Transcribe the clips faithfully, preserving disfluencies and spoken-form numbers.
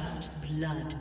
First blood.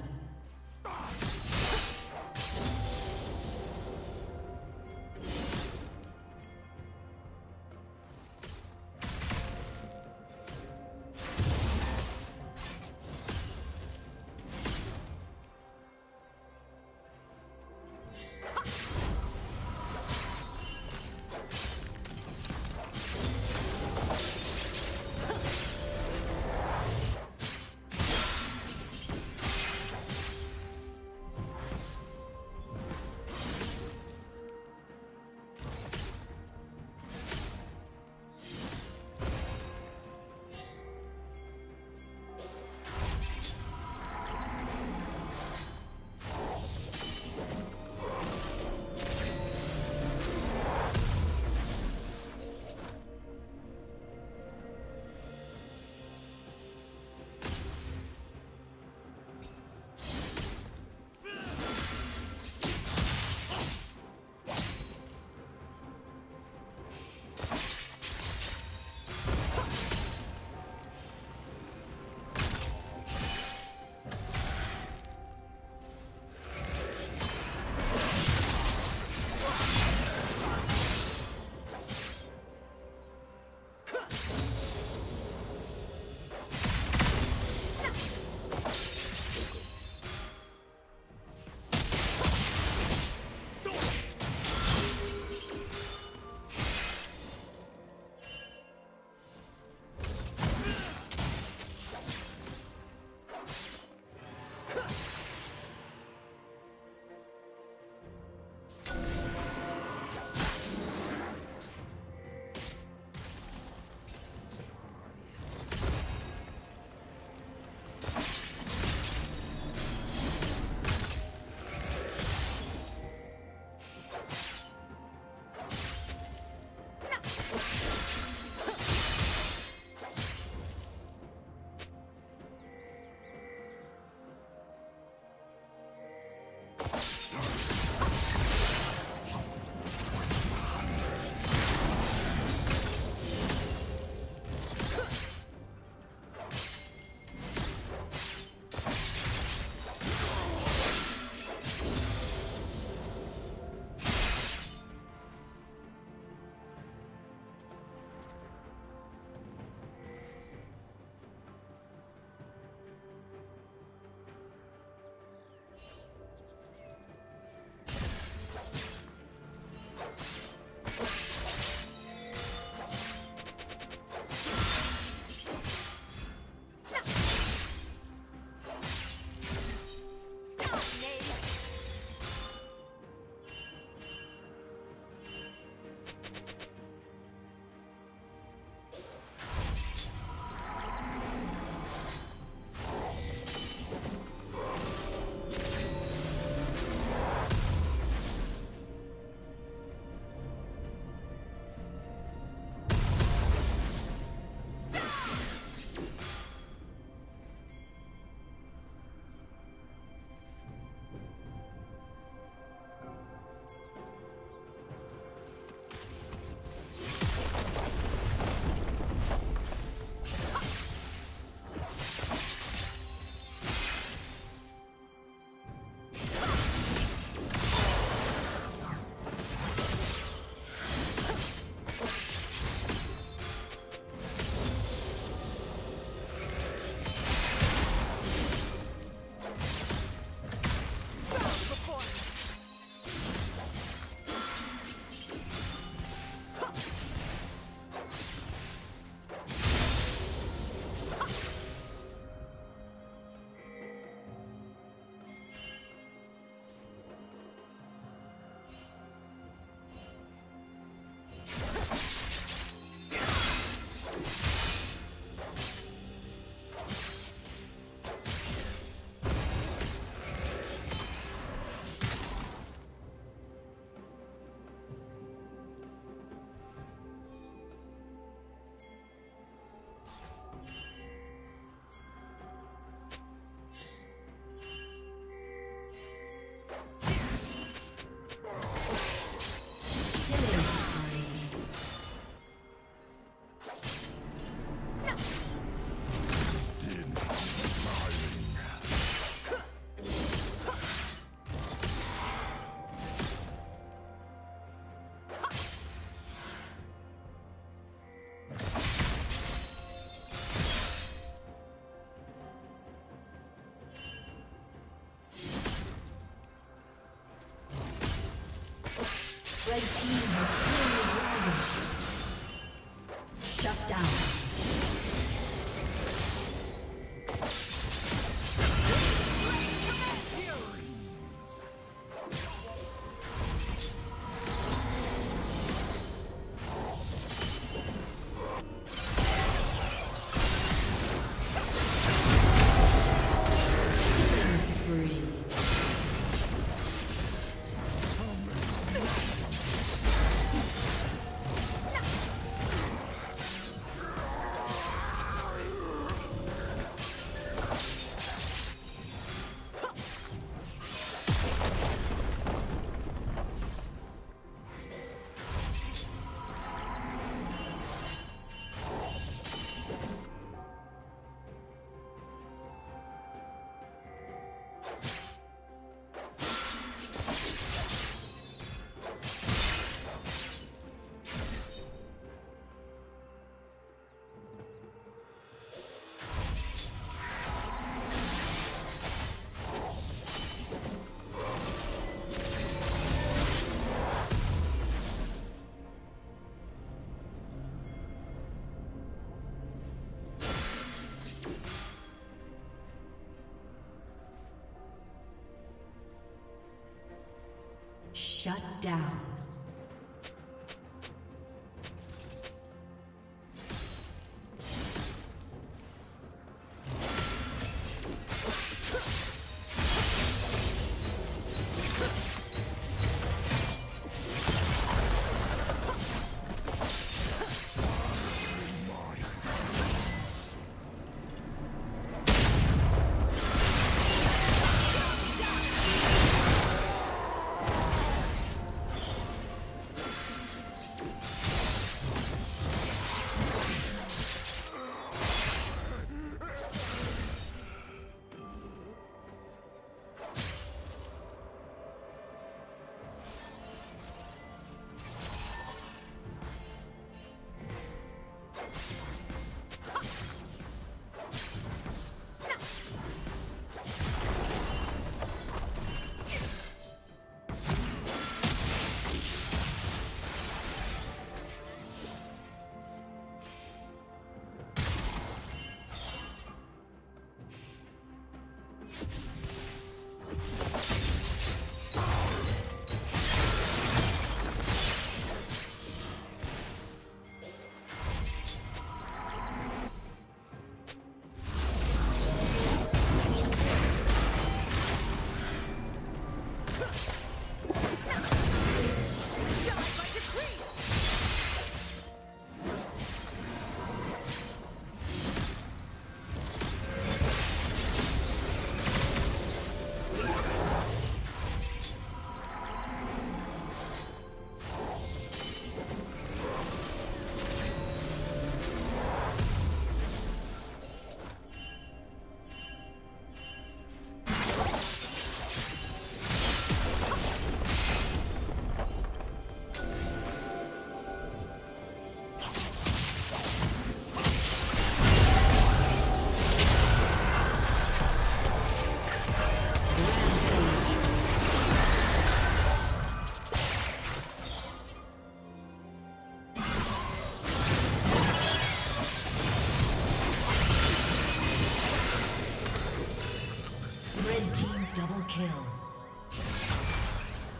Red team has slain the dragon. Shut down. Shut down.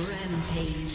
Rampage.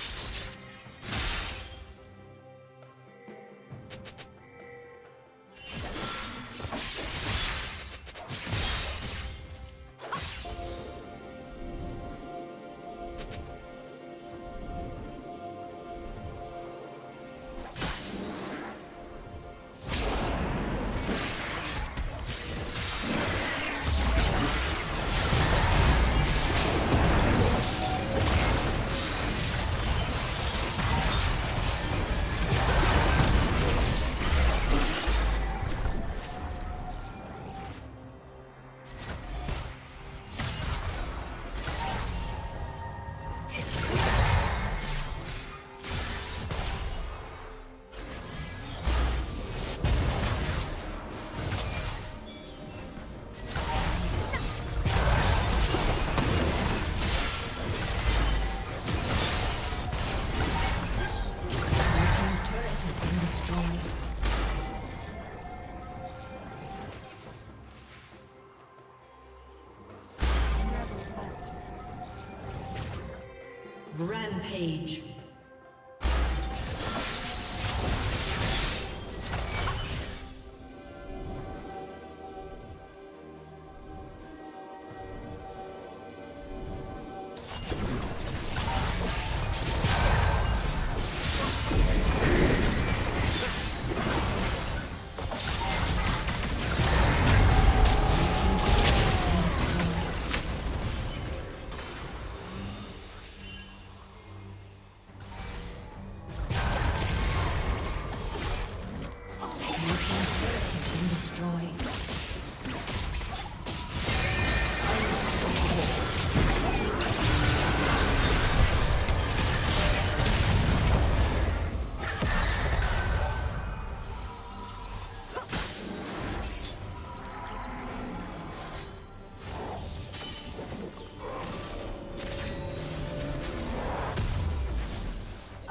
Rampage.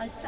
A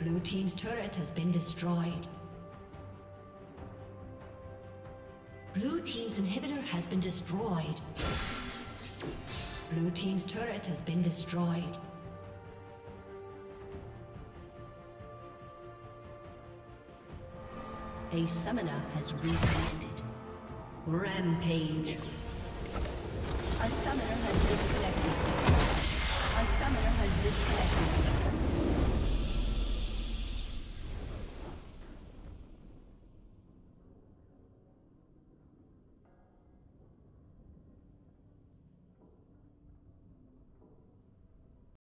Blue team's turret has been destroyed. Blue team's inhibitor has been destroyed. Blue team's turret has been destroyed. A summoner has reconnected. Rampage. A summoner has disconnected.